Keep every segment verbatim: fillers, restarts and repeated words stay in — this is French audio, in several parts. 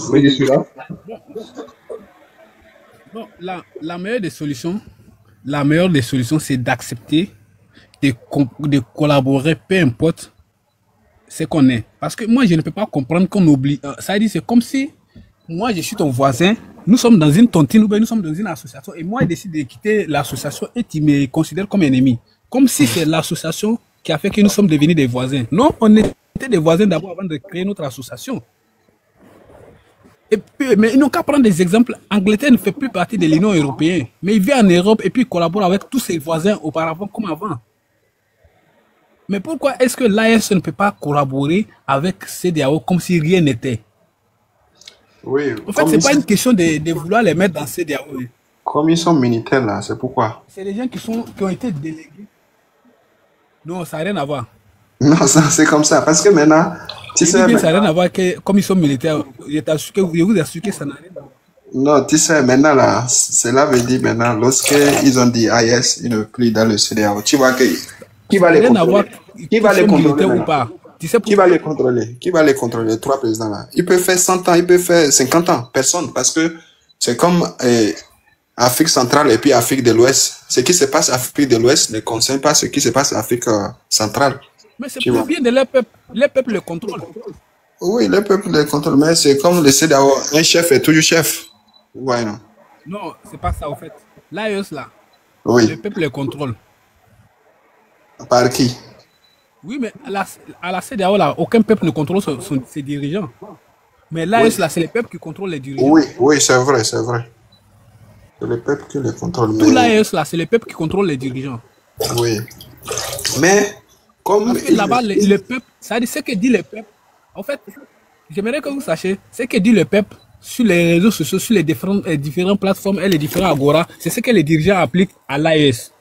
souffrez de cela? Bon, la, la meilleure des solutions, la meilleure des solutions, c'est d'accepter de, de collaborer, peu importe ce qu'on est. Parce que moi, je ne peux pas comprendre qu'on oublie. Ça veut dire, c'est comme si moi, je suis ton voisin, nous sommes dans une tontine, nous sommes dans une association, et moi, je décide de quitter l'association et tu me considères comme ennemi. Comme si c'est l'association qui a fait que nous sommes devenus des voisins. Non, on était des voisins d'abord avant de créer notre association. Et puis, mais ils n'ont qu'à prendre des exemples. Angleterre ne fait plus partie de l'Union européenne, mais il vient en Europe et puis il collabore avec tous ses voisins auparavant comme avant. Mais pourquoi est-ce que l'A E S ne peut pas collaborer avec CEDEAO comme si rien n'était? Oui. En fait, ce n'est pas une question de, de vouloir les mettre dans CEDEAO. Comme ils sont militaires là, c'est pourquoi? C'est des gens qui, sont, qui ont été délégués. Non, ça n'a rien à voir. Non, c'est comme ça, parce que maintenant... Tu sais, maintenant, ça n'a rien à voir que, comme ils sont militaires, je, que, je vous assure que ça n'a rien à voir. Non, tu sais, maintenant, là, cela veut dire maintenant, lorsqu'ils ont dit A E S, ils ne sont plus dans le CEDEAO. Tu vois que... Qui va les contrôler? Qui va les contrôler ou pas? Tu sais qui va les contrôler? Qui va les contrôler? Les trois présidents là. Ils peuvent faire cent ans, ils peuvent faire cinquante ans. Personne, parce que c'est comme eh, Afrique centrale et puis Afrique de l'Ouest. Ce qui se passe en Afrique de l'Ouest ne concerne pas ce qui se passe en Afrique euh, centrale. Mais c'est pour bien de leur peuple. Les peuples le contrôlent. Oui, les peuples le contrôlent, mais c'est comme le CEDEAO. Un chef est toujours chef. Ouais, non, non c'est pas ça, au fait. L'A E S, là, oui. Le peuple le contrôle. Par qui? Oui, mais à la, à la CEDEAO, là, aucun peuple ne contrôle son, son, ses dirigeants. Mais l'A E S, oui. Là, c'est les peuples qui contrôlent les dirigeants. Oui, oui, c'est vrai, c'est vrai. C'est les peuples qui les contrôlent. Tout l'A E S, là, c'est les peuples qui contrôlent les dirigeants. Oui. Mais... Comme là-bas, le, le peuple, ça dit ce que dit le peuple. En fait, j'aimerais que vous sachiez, ce que dit le peuple sur les réseaux sociaux, sur les différentes, les différentes plateformes et les différents agora, c'est ce que les dirigeants appliquent à l'A E S.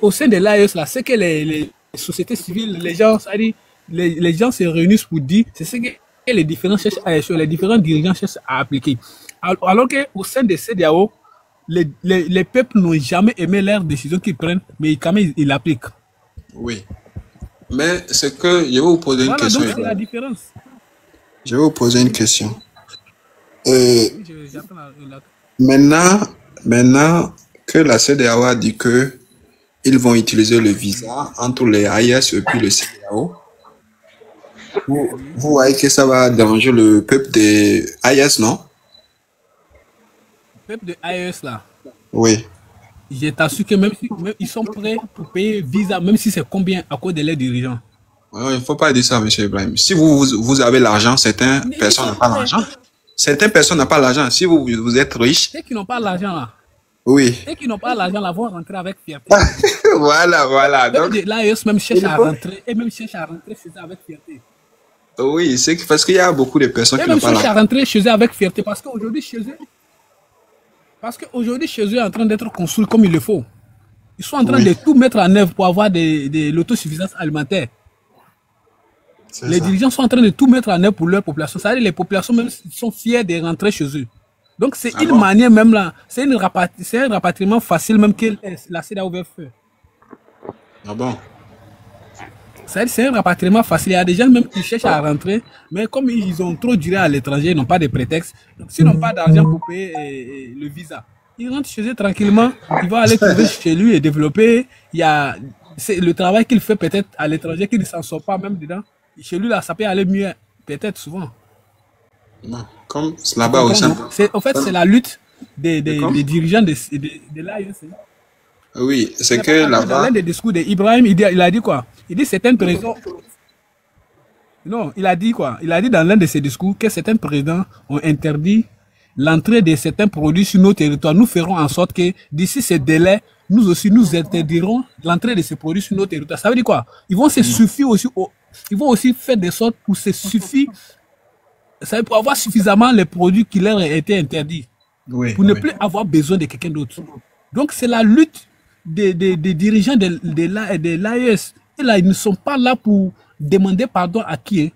Au sein de l'A E S, là, c'est que les, les sociétés civiles, les gens, ça dit, les, les gens se réunissent pour dire, c'est ce que les différents cherchent à, les différents dirigeants cherchent à appliquer. Alors, alors qu'au sein des CEDEAO, les, les, les peuples n'ont jamais aimé leurs décisions qu'ils prennent, mais quand même, ils l'appliquent. Oui. Mais c'est que je vais vous poser voilà, une question. Donc c'est la différence. Je vais vous poser une question. Euh, oui, je, la... Maintenant, maintenant que la CEDEAO a dit que ils vont utiliser le visa entre les A E S et puis le CEDEAO, vous, vous voyez que ça va déranger le peuple des A E S, non? Le peuple de A E S là. Oui. Je t'assure que même, si, même ils sont prêts pour payer visa, même si c'est combien à cause de leurs dirigeants. Il ne faut pas dire ça, M. Ibrahim. Si vous, vous, vous avez l'argent, certaines mais personnes n'ont pas l'argent. Certaines personnes n'ont pas l'argent. Si vous, vous êtes riche. Ceux qui n'ont pas l'argent là. Oui. Ceux qui n'ont pas l'argent là vont rentrer avec fierté. Voilà, voilà. Donc, l'A E S même cherche à rentrer et même cherche à rentrer chez eux avec fierté. Oui, c'est parce qu'il y a beaucoup de personnes et qui n'ont pas l'argent. Ils cherchent à rentrer chez eux avec fierté parce qu'aujourd'hui, chez eux. Parce qu'aujourd'hui, chez eux, ils sont en train d'être construits comme il le faut. Ils sont en train oui. de tout mettre en œuvre pour avoir de, de l'autosuffisance alimentaire. Les ça. dirigeants sont en train de tout mettre en œuvre pour leur population. Ça veut dire que les populations même sont fiers de rentrer chez eux. Donc, c'est ah une bon? manière même là, c'est rapatri un rapatriement facile même que la CEDEAO veut faire. Ah bon? C'est un rapatriement facile. Il y a des gens même qui cherchent à rentrer, mais comme ils ont trop duré à l'étranger, ils n'ont pas de prétexte. S'ils n'ont pas d'argent pour payer le visa, ils rentrent chez eux tranquillement. Ils vont aller trouver chez lui et développer. Il y a le travail qu'il fait peut-être à l'étranger, qu'il ne s'en sort pas même dedans. Chez lui, là, ça peut aller mieux, peut-être souvent. Non, comme là-bas au centre. En fait, c'est la lutte des, des, des dirigeants de, de, de l'A E S. Oui, c'est que là-bas... Dans l'un des discours d'Ibrahim, il, il a dit quoi? Il dit certains présidents... Non, il a dit quoi? Il a dit dans l'un de ses discours que certains présidents ont interdit l'entrée de certains produits sur nos territoires. Nous ferons en sorte que d'ici ce délai, nous aussi nous interdirons l'entrée de ces produits sur nos territoires. Ça veut dire quoi? Ils vont se suffire aussi... Au... Ils vont aussi faire des sortes pour se suffire... Ça veut pour avoir suffisamment les produits qui leur ont été interdits. Oui, pour oui. ne plus avoir besoin de quelqu'un d'autre. Donc c'est la lutte Des, des, des dirigeants de, de, de, de l'A E S. Et là, ils ne sont pas là pour demander pardon à qui. Et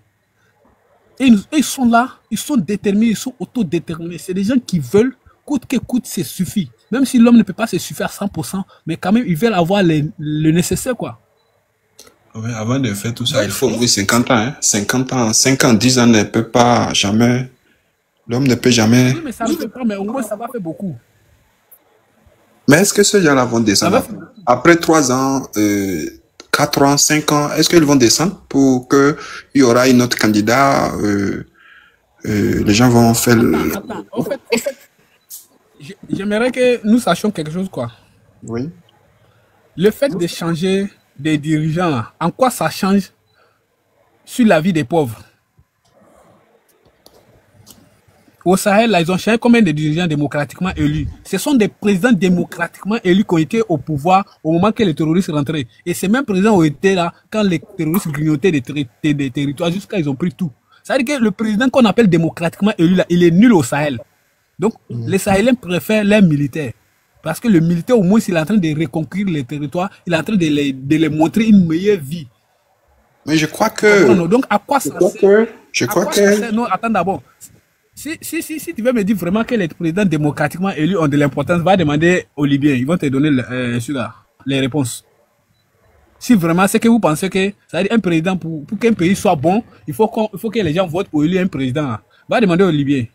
ils, ils sont là, ils sont déterminés, ils sont autodéterminés. C'est des gens qui veulent, coûte que coûte, c'est suffit. Même si l'homme ne peut pas se suffire à cent pour cent, mais quand même, ils veulent avoir les, le nécessaire, quoi. Oui, avant de faire tout ça, il faut oui, cinquante ans. Hein. cinquante ans, cinq ans, dix ans ne peut pas jamais L'homme ne peut jamais... Oui, mais ça ne peut pas, mais au moins, ça va faire beaucoup. Mais est-ce que ces gens-là vont descendre après, après trois ans, euh, quatre ans, cinq ans, est-ce qu'ils vont descendre pour qu'il y aura une autre candidat euh, euh, Les gens vont faire... Le... Attends, attends. En fait, en fait j'aimerais que nous sachions quelque chose, quoi. Oui. Le fait de changer des dirigeants, en quoi ça change sur la vie des pauvres? Au Sahel, là, ils ont cherché combien de dirigeants démocratiquement élus. Ce sont des présidents démocratiquement élus qui ont été au pouvoir au moment que les terroristes rentraient. Et ces mêmes présidents ont été là quand les terroristes grignotaient des, ter des territoires jusqu'à ils ont pris tout. Ça veut dire que le président qu'on appelle démocratiquement élu, là, il est nul au Sahel. Donc, mmh. les Sahéliens préfèrent les militaires. Parce que le militaire, au moins, il est en train de reconquérir les territoires, il est en train de les, de les montrer une meilleure vie. Mais je crois que... Donc, à quoi ça sert? Je crois que... Non, attends d'abord. Si, si, si, si tu veux me dire vraiment que les présidents démocratiquement élus ont de l'importance, va demander aux Libyens. Ils vont te donner le, euh, là, les réponses. Si vraiment c'est que vous pensez que ça veut dire un président, pour, pour qu'un pays soit bon, il faut, qu il faut que les gens votent pour élire un président. Là. Va demander aux Libyens.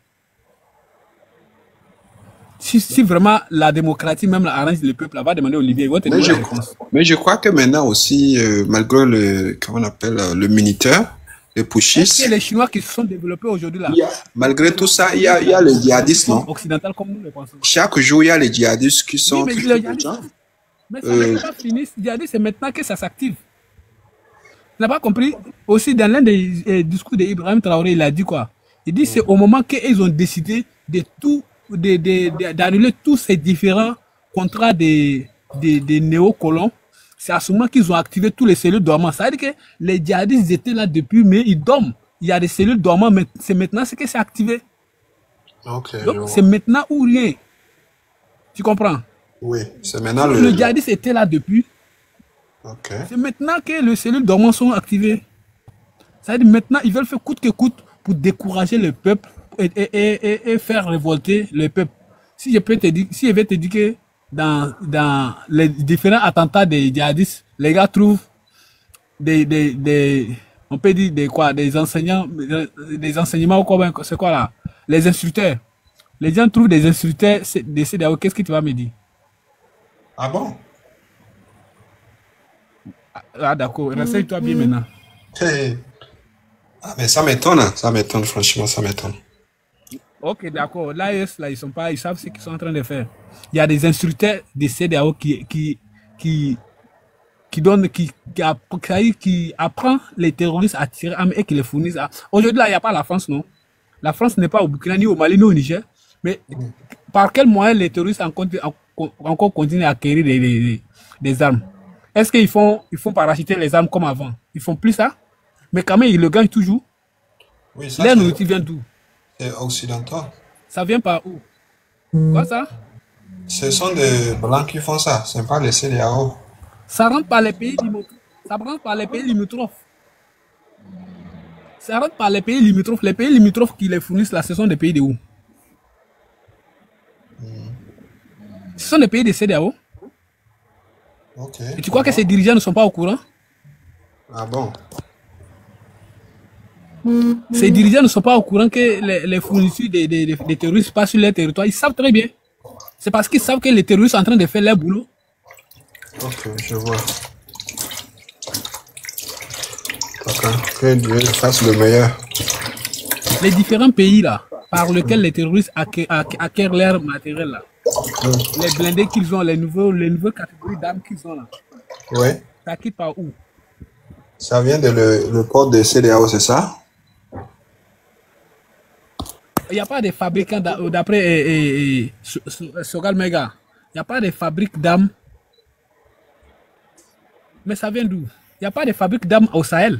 Si, si vraiment la démocratie même là, arrange le peuple, là, va demander aux Libyens. Ils vont te donner les réponses. Mais je crois que maintenant aussi, euh, malgré le, comment on appelle, le militaire, les putschistes, les Chinois qui se sont développés aujourd'hui là. Yeah. Malgré tout ça, il y a, il y a les djihadistes, non? Occidentaux comme nous le pensons. Chaque jour, il y a les djihadistes qui sont... Oui, mais, djihadistes, mais ça euh... n'est pas fini. Les djihadistes, c'est maintenant que ça s'active. Tu n'as pas compris? Aussi, dans l'un des euh, discours d'Ibrahim Traoré, il a dit quoi? Il dit c'est au moment qu'ils ont décidé de tout, d'annuler de, de, de, tous ces différents contrats des, des, des néocolons. C'est à ce moment qu'ils ont activé tous les cellules dormantes. Ça veut dire que les djihadistes étaient là depuis, mais ils dorment. Il y a des cellules dormantes, mais c'est maintenant ce que c'est activé. Okay, donc, c'est maintenant ou rien. Tu comprends? Oui, c'est maintenant le... Le djihadiste était là depuis. Okay. C'est maintenant que les cellules dormantes sont activées. Ça veut dire que maintenant, ils veulent faire coûte que coûte pour décourager le peuple et, et, et, et, et faire révolter le peuple. Si je peux te dire, si je vais te dire que Dans, dans les différents attentats des djihadistes, les gars trouvent des, des, des on peut dire des quoi, des enseignants, des enseignements ou quoi, c'est quoi là, les instructeurs. Les gens trouvent des instructeurs des CEDEAO, qu'est-ce que tu vas me dire? Ah bon? Ah d'accord, renseigne-toi bien maintenant. Hey. Ah mais ça m'étonne, ça m'étonne, franchement, ça m'étonne. Ok, d'accord. L'A E S, là, ils sont pas, ils savent ce qu'ils sont en train de faire. Il y a des instructeurs des CEDEAO qui, qui, qui, qui donnent, qui, qui, qui apprend les terroristes à tirer armes et qui les fournissent à... Aujourd'hui, là, il n'y a pas la France, non? La France n'est pas au Burkina, ni au Mali, ni au Niger. Mais par quel moyen les terroristes encore continuent à acquérir des, des, des armes? Est-ce qu'ils font, ils font parachuter les armes comme avant? Ils font plus ça? Mais quand même, ils le gagnent toujours. Oui, ça. L'air nourriture vient d'où? Occidentaux. Ça vient par où? Quoi ça? Ce sont des blancs qui font ça, c'est pas les CEDEAO. Ça rentre par les pays limitrophes. Ça rentre par les pays limitrophes. Ça rentre par les pays limitrophes. Les pays limitrophes qui les fournissent là, ce sont des pays de où? Mmh. Ce sont des pays des CEDEAO. Ok. Et tu crois que ces dirigeants ne sont pas au courant? Ah bon? Ces dirigeants ne sont pas au courant que les, les fournitures des, des, des, des terroristes passent sur leur territoire. Ils savent très bien. C'est parce qu'ils savent que les terroristes sont en train de faire leur boulot. Ok, je vois. Que Dieu fasse le meilleur. Les différents pays là, par lesquels les terroristes acqu acqu acquièrent leur matériel là. Mm. Les blindés qu'ils ont, les nouveaux, les nouvelles catégories d'armes qu'ils ont là. Oui. Ça quitte par où? Ça vient de le, le port de CEDEAO, c'est ça? Il n'y a pas de fabricants d'après eh, eh, eh, Sogal Mega. Il n'y a pas de fabrique d'âme. Mais ça vient d'où? Il n'y a pas de fabrique d'âme au Sahel.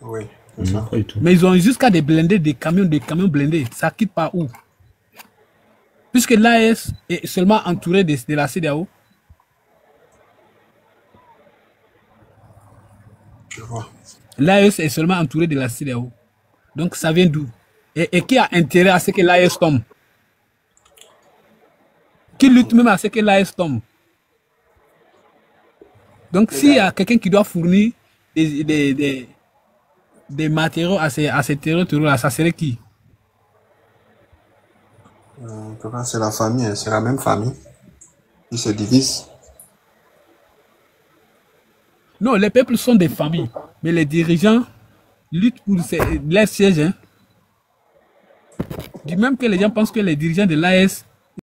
Oui. Ça. Mais ils ont jusqu'à des blindés, des camions, des camions blindés. Ça quitte par où? Puisque l'A E S est seulement entouré de, de la CEDEAO. Je vois. L'A E S est seulement entouré de la CEDEAO. Donc ça vient d'où? Et, et qui a intérêt à ce que l'A E S tombe? Qui lutte même à ce que l'A E S tombe? Donc s'il y a quelqu'un qui doit fournir des, des, des, des matériaux à ces, à ces terroristes, ça serait qui? En tout cas, c'est la famille, c'est la même famille. Ils se divisent. Non, les peuples sont des familles, mais les dirigeants luttent pour leur siège. Hein. Du même que les gens pensent que les dirigeants de l'A E S